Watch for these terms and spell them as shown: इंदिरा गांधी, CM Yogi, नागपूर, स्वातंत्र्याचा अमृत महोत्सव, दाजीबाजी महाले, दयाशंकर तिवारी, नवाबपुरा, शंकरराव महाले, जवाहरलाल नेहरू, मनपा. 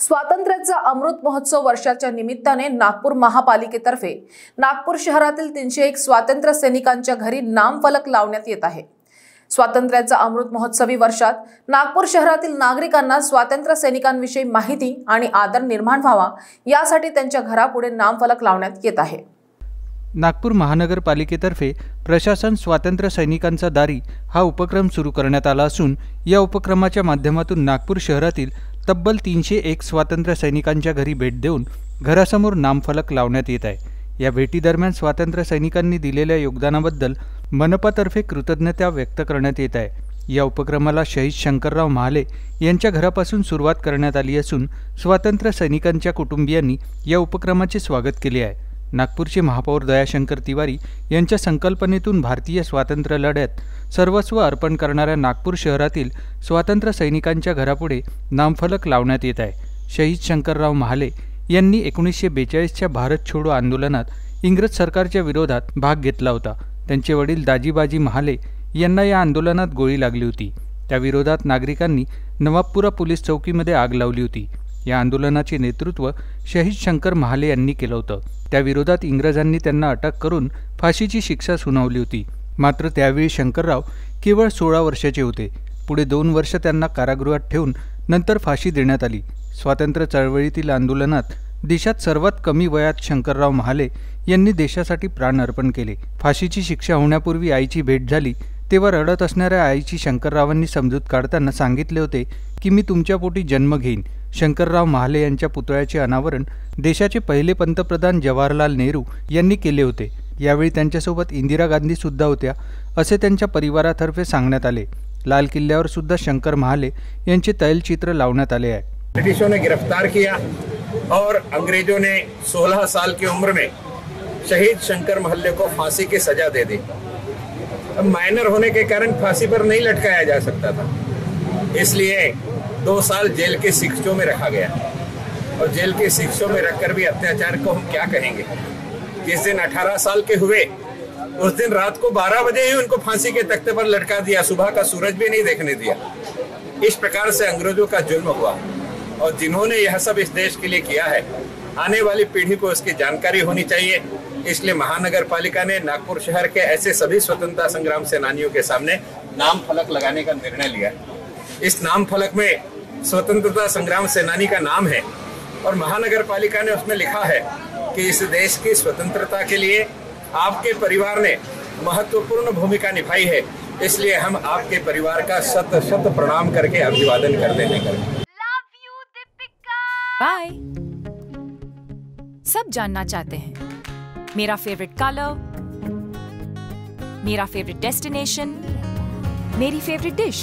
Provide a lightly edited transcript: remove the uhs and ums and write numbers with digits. स्वातंत्र्याचा अमृत महोत्सव वर्षाच्या निमित्ताने नागपूर महापालिकेतर्फे नागपूर शहरातील 301 स्वातंत्र्य सैनिकांच्या घरी नामफलक लावण्यात येत आहे। स्वातंत्र्याचा अमृत महोत्सवी वर्षात नागपूर शहरातील नागरिकांना स्वातंत्र्य सैनिकांविषयी माहिती आणि आदर निर्माण व्हावा यासाठी त्यांच्या घरापुढे नामफलक लावण्यात येत आहे। नागपूर महानगरपालिकेतर्फे प्रशासन स्वातंत्र्य सैनिकांचा दारी हा उपक्रम सुरू करण्यात आला असून या उपक्रमाच्या माध्यमातून नागपूर शहरातील तब्बल 301 स्वातंत्र्य सैनिकांच्या घरी भेट देऊन घरासमोर नामफलक लावण्यात येत आहे। या भेटीदरम्यान स्वातंत्र्य सैनिकांनी दिलेल्या योगदानाबद्दल मनपातर्फे कृतज्ञता व्यक्त करण्यात येत आहे। या उपक्रमाला शहीद शंकरराव महाले यांच्या घरापासून सुरुवात करण्यात आली असून स्वातंत्र्य सैनिकांच्या कुटुंबियांनी या उपक्रमाचे स्वागत केले आहे। नागपूरचे महापौर दयाशंकर तिवारी यांच्या संकल्पनेतून भारतीय स्वातंत्र्य लढ्यात सर्वस्व अर्पण करणाऱ्या नागपूर शहरातील स्वातंत्र्य सैनिकांच्या घरापुढे नामफलक लावण्यात येत आहे। शहीद शंकरराव महाले यांनी 1942च्या भारत छोडो आंदोलनात इंग्रज सरकारच्या विरोधात भाग घेतला होता। त्यांचे वडील दाजीबाजी महाले यांना या आंदोलनात गोळी लागली होती। त्या विरोधात नागरिकांनी नवाबपुरा पोलीस चौकीमध्ये आग लावली होती। या आंदोलनाचे नेतृत्व शहीद शंकर महाले यांनी केलं होतं। त्या विरोधात इंग्रजांनी त्यांना अटक करून फाशीची शिक्षा सुनावली होती। मात्र त्यावेळी शंकरराव केवळ 16 वर्षाचे होते। पुढे 2 वर्ष त्यांना कारागृहात ठेवून नंतर फाशी देण्यात आली। स्वातंत्र्य चळवळीतील आंदोलनात देशात सर्वात कमी वयात शंकरराव महाले यांनी देशासाठी प्राण अर्पण केले। फाशीची शिक्षा होण्यापूर्वी आईची भेट झाली तेव्हा रडत असणाऱ्या आईची शंकररावांनी समजूत काढताना सांगितले होते की मी तुमच्या पोटी जन्म घेईन। शंकरराव महाले यांच्या पुतळ्याचे अनावरण देशाचे पहिले पंतप्रधान जवाहरलाल नेहरू यांनी केले होते। यावेळी त्यांच्यासोबत इंदिरा गांधी सुद्धा होत्या असे त्यांच्या परिवारातर्फे सांगण्यात आले। लाल किल्ल्यावर सुद्धा शंकर महाले यांचे तैलचित्र लावण्यात आले आहे। ब्रिटिशों ने गिरफ्तार किया और अंग्रेजों ने 16 साल की उम्र में शहीद शंकर महाले को फांसी की सजा दे दी। माइनर होने के कारण फांसी पर नहीं लटकाया जा सकता था, इसलिए 2 साल जेल के शिक्षों में रखा गया और जेल के शिक्षों में रखकर भी अत्याचार को हम क्या कहेंगे। जिस दिन 18 साल के हुए उस दिन रात को 12 बजे ही उनको फांसी के तख्ते पर लटका दिया, सुबह का सूरज भी नहीं देखने दिया। इस प्रकार से अंग्रेजों का जुल्म हुआ और जिन्होंने यह सब इस देश के लिए किया है आने वाली पीढ़ी को इसकी जानकारी होनी चाहिए। इसलिए महानगर पालिका ने नागपुर शहर के ऐसे सभी स्वतंत्रता संग्राम सेनानियों के सामने नाम फलक लगाने का निर्णय लिया। इस नाम फलक में स्वतंत्रता संग्राम सेनानी का नाम है और महानगर पालिका ने उसमें लिखा है कि इस देश की स्वतंत्रता के लिए आपके परिवार ने महत्वपूर्ण भूमिका निभाई है, इसलिए हम आपके परिवार का शत शत प्रणाम करके अभिवादन कर देने करें। बाय। सब जानना चाहते हैं मेरा फेवरेट कलर, मेरा फेवरेट डेस्टिनेशन, मेरी फेवरेट डिश,